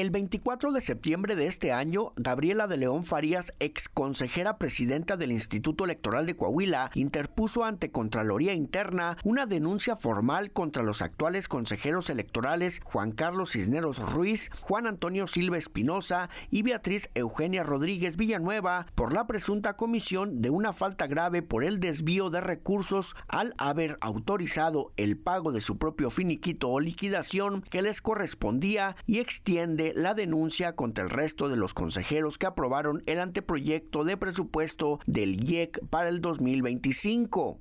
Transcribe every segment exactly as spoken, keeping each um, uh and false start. El veinticuatro de septiembre de este año, Gabriela de León Farías, ex consejera presidenta del Instituto Electoral de Coahuila, interpuso ante Contraloría Interna una denuncia formal contra los actuales consejeros electorales Juan Carlos Cisneros Ruiz, Juan Antonio Silva Espinosa y Beatriz Eugenia Rodríguez Villanueva por la presunta comisión de una falta grave por el desvío de recursos al haber autorizado el pago de su propio finiquito o liquidación que les correspondía, y extiende la denuncia contra el resto de los consejeros que aprobaron el anteproyecto de presupuesto del I E C para el dos mil veinticinco.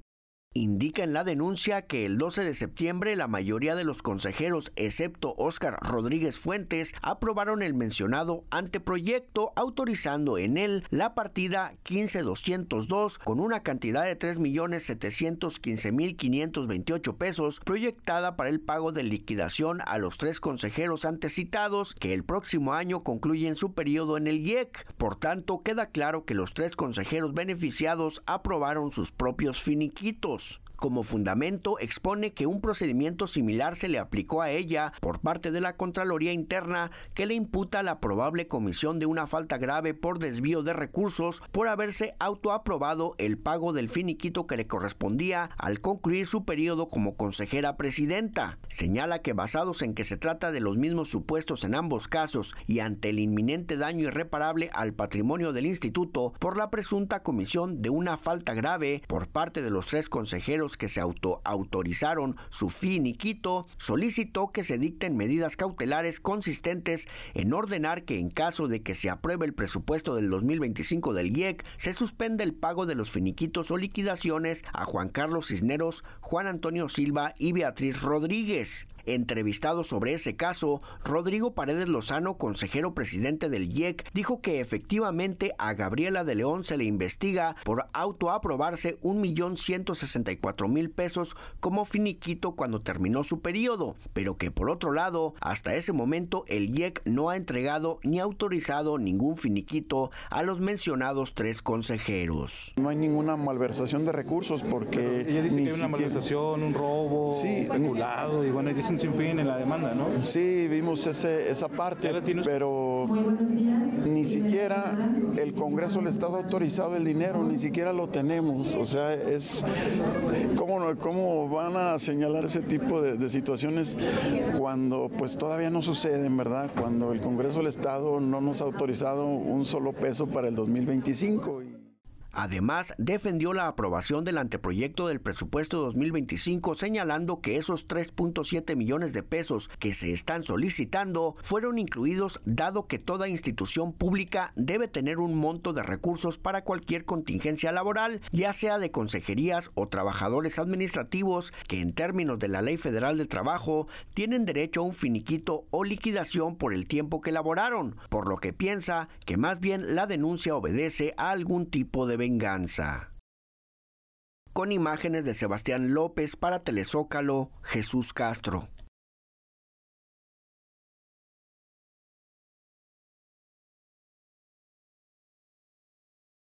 Indica en la denuncia que el doce de septiembre la mayoría de los consejeros, excepto Oscar Rodríguez Fuentes, aprobaron el mencionado anteproyecto, autorizando en él la partida quince mil doscientos dos con una cantidad de tres millones setecientos quince mil quinientos veintiocho pesos proyectada para el pago de liquidación a los tres consejeros antecitados que el próximo año concluyen su periodo en el I E C. Por tanto, queda claro que los tres consejeros beneficiados aprobaron sus propios finiquitos. Como fundamento, expone que un procedimiento similar se le aplicó a ella por parte de la Contraloría Interna, que le imputa la probable comisión de una falta grave por desvío de recursos por haberse autoaprobado el pago del finiquito que le correspondía al concluir su periodo como consejera presidenta. Señala que, basados en que se trata de los mismos supuestos en ambos casos y ante el inminente daño irreparable al patrimonio del instituto por la presunta comisión de una falta grave por parte de los tres consejeros que se autoautorizaron su finiquito, solicitó que se dicten medidas cautelares consistentes en ordenar que, en caso de que se apruebe el presupuesto del dos mil veinticinco del I E C, se suspenda el pago de los finiquitos o liquidaciones a Juan Carlos Cisneros, Juan Antonio Silva y Beatriz Rodríguez. Entrevistado sobre ese caso, Rodrigo Paredes Lozano, consejero presidente del I E C, dijo que efectivamente a Gabriela de León se le investiga por autoaprobarse un millón ciento sesenta y cuatro mil pesos como finiquito cuando terminó su periodo, pero que, por otro lado, hasta ese momento el I E C no ha entregado ni autorizado ningún finiquito a los mencionados tres consejeros. No hay ninguna malversación de recursos porque... Pero ella dice que hay una siquiera... malversación, un robo, sí, regulado, y bueno, dicen sin fin en la demanda, ¿no? Sí, vimos ese, esa parte, pero ni siquiera el Congreso del Estado ha autorizado el dinero, ni siquiera lo tenemos. O sea, es ¿cómo, cómo van a señalar ese tipo de, de situaciones cuando pues todavía no suceden, ¿verdad? Cuando el Congreso del Estado no nos ha autorizado un solo peso para el dos mil veinticinco. Y... Además, defendió la aprobación del anteproyecto del presupuesto dos mil veinticinco, señalando que esos tres punto siete millones de pesos que se están solicitando fueron incluidos, dado que toda institución pública debe tener un monto de recursos para cualquier contingencia laboral, ya sea de consejerías o trabajadores administrativos, que en términos de la Ley Federal del Trabajo tienen derecho a un finiquito o liquidación por el tiempo que laboraron, por lo que piensa que más bien la denuncia obedece a algún tipo de venganza. Con imágenes de Sebastián López para Telezócalo, Jesús Castro.